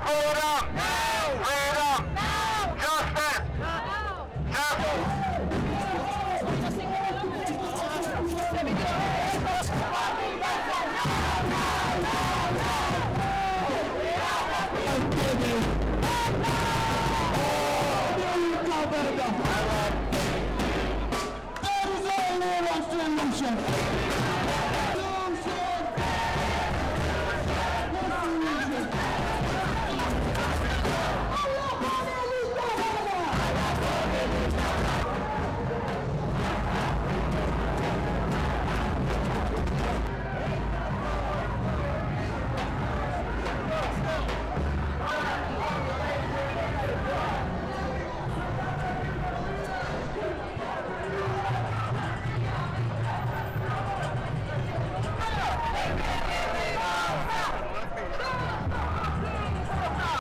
Hold up!